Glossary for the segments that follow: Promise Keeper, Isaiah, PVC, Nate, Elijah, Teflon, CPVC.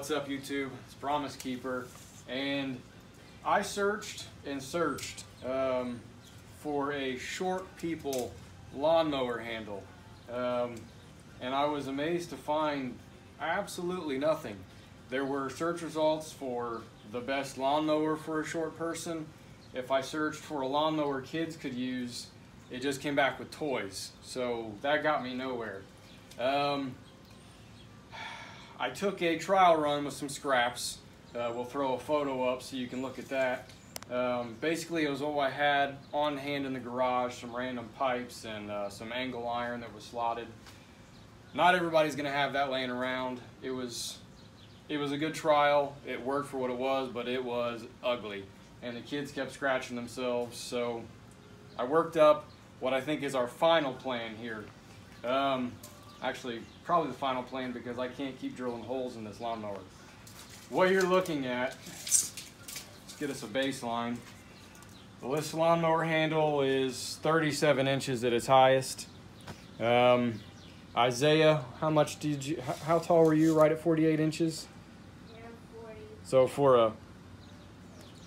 What's up, YouTube? It's Promise Keeper, and I searched and searched for a short people lawnmower handle, and I was amazed to find absolutely nothing. There were search results for the best lawnmower for a short person. If I searched for a lawnmower kids could use, it just came back with toys, so that got me nowhere. I took a trial run with some scraps. We'll throw a photo up so you can look at that. Basically, it was all I had on hand in the garage, some random pipes and some angle iron that was slotted. Not everybody's gonna have that laying around. It was a good trial. It worked for what it was, but it was ugly. And the kids kept scratching themselves, so I worked up what I think is our final plan here. Actually, probably the final plan, because I can't keep drilling holes in this lawnmower. What you're looking at, let's get us a baseline. Well, this lawnmower handle is 37 inches at its highest. Isaiah, how tall were you right at 48 inches? Yeah, I'm 40. So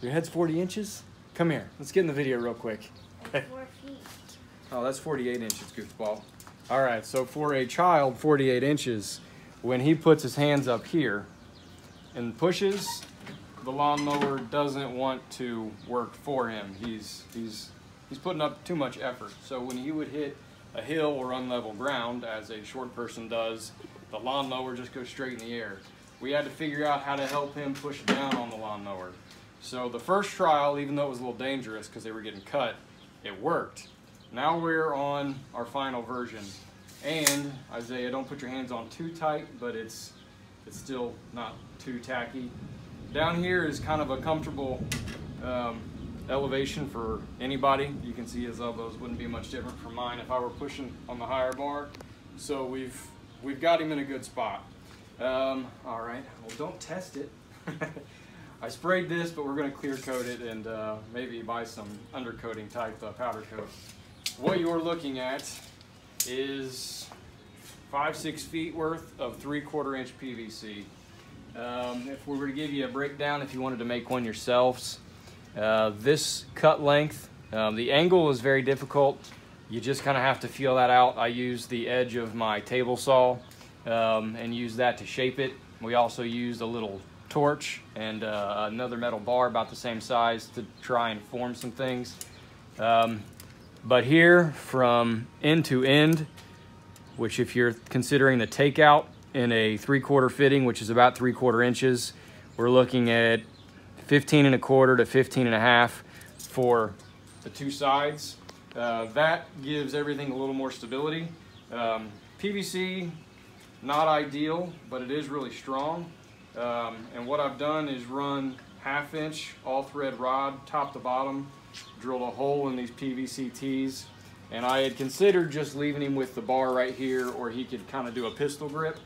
your head's 40 inches? Come here, let's get in the video real quick. I'm 4 feet. Oh, that's 48 inches, goofball. All right, so for a child, 48 inches, when he puts his hands up here and pushes, the lawnmower doesn't want to work for him. He's putting up too much effort. So when he would hit a hill or unlevel ground, as a short person does, the lawnmower just goes straight in the air. We had to figure out how to help him push down on the lawnmower. So the first trial, even though it was a little dangerous because they were getting cut, it worked. Now we're on our final version. And Isaiah, don't put your hands on too tight, but it's still not too tacky. Down here is kind of a comfortable elevation for anybody. You can see his elbows wouldn't be much different from mine if I were pushing on the higher bar. So we've got him in a good spot. All right, well, don't test it. I sprayed this, but we're gonna clear coat it and maybe buy some undercoating type powder coat. What you're looking at is 5-6 feet worth of 3/4 inch PVC. If we were to give you a breakdown, if you wanted to make one yourselves, this cut length, the angle is very difficult. You just kind of have to feel that out. I used the edge of my table saw and used that to shape it. We also used a little torch and another metal bar about the same size to try and form some things. But here, from end to end, which if you're considering the takeout in a 3/4 fitting, which is about 3/4 inches, we're looking at 15 1/4 to 15 1/2 for the two sides. That gives everything a little more stability. PVC, not ideal, but it is really strong. And what I've done is run 1/2 inch all-thread rod top to bottom, drilled a hole in these PVC tees, and I had considered just leaving him with the bar right here, or he could kind of do a pistol grip,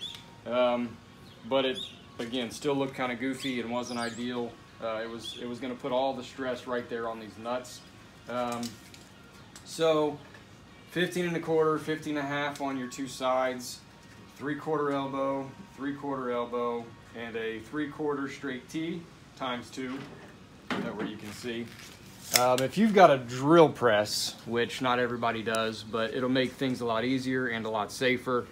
but it, again, still looked kind of goofy and wasn't ideal. It was going to put all the stress right there on these nuts. So 15 1/4, 15 1/2 on your two sides, 3/4 elbow, 3/4 elbow, and a 3/4 straight T times 2, that way you can see. If you've got a drill press, which not everybody does, but it'll make things a lot easier and a lot safer.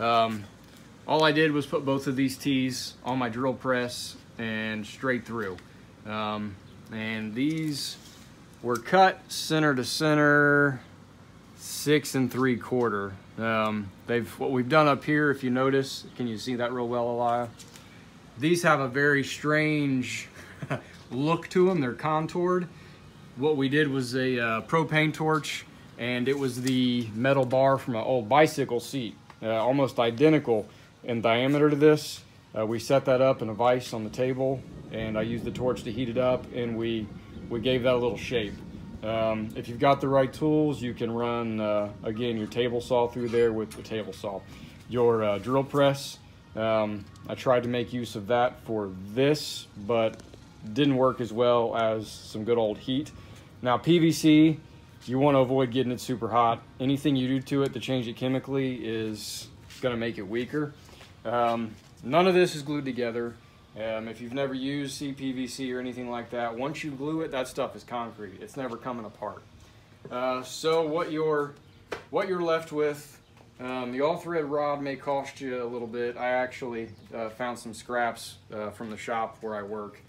All I did was put both of these T's on my drill press and straight through. And these were cut center to center, 6 3/4. What we've done up here, if you notice, can you see that real well, Elijah? These have a very strange look to them. They're contoured. What we did was a propane torch, and it was the metal bar from an old bicycle seat, almost identical in diameter to this. We set that up in a vise on the table, and I used the torch to heat it up, and we gave that a little shape. If you've got the right tools, you can run, again, your table saw through there with the table saw. Your drill press, I tried to make use of that for this, but didn't work as well as some good old heat. Now PVC, you want to avoid getting it super hot. Anything you do to it to change it chemically is going to make it weaker. None of this is glued together. If you've never used CPVC or anything like that, once you glue it, that stuff is concrete. It's never coming apart. So what you're left with, the all-thread rod may cost you a little bit. I actually found some scraps from the shop where I work.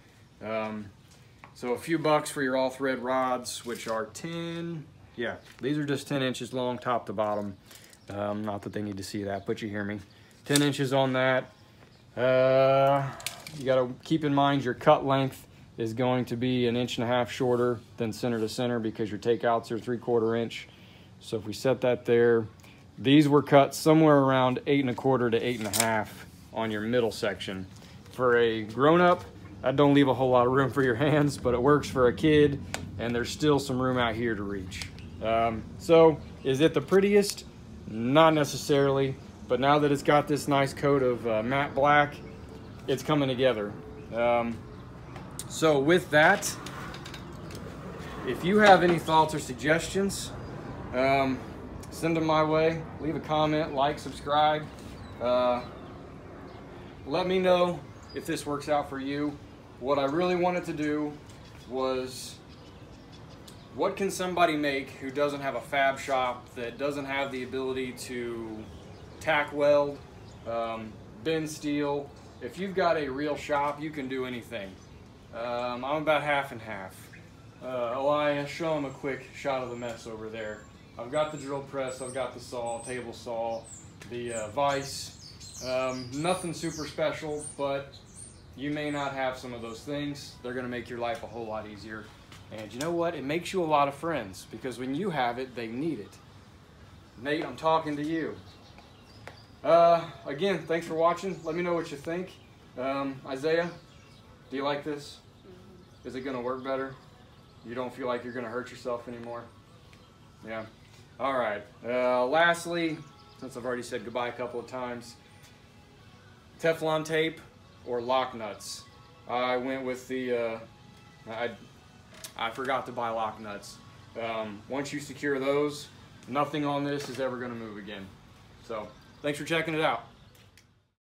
So a few bucks for your all-thread rods, which are 10. Yeah, these are just 10 inches long, top to bottom. Not that they need to see that, but you hear me. 10 inches on that. You got to keep in mind your cut length is going to be 1.5 inches shorter than center to center because your takeouts are 3/4 inch. So if we set that there, these were cut somewhere around 8 1/4 to 8 1/2 on your middle section. For a grown-up, I don't leave a whole lot of room for your hands, but it works for a kid, and there's still some room out here to reach. So is it the prettiest? Not necessarily, but now that it's got this nice coat of matte black, it's coming together. So with that, if you have any thoughts or suggestions, send them my way. Leave a comment, like, subscribe. Let me know if this works out for you. What I really wanted to do was, what can somebody make who doesn't have a fab shop, that doesn't have the ability to tack weld, bend steel? If you've got a real shop, you can do anything. I'm about 50/50. Elijah, show them a quick shot of the mess over there. I've got the drill press, I've got the saw, table saw, the vise. Nothing super special, but you may not have some of those things. They're gonna make your life a whole lot easier. And you know what? It makes you a lot of friends, because when you have it, they need it. Nate, I'm talking to you. Again, thanks for watching. Let me know what you think. Isaiah, do you like this? Mm-hmm. Is it going to work better? You don't feel like you're going to hurt yourself anymore? Yeah. All right. Lastly, since I've already said goodbye a couple of times, Teflon tape or lock nuts. I went with the, I forgot to buy lock nuts. Once you secure those, nothing on this is ever going to move again. So, thanks for checking it out.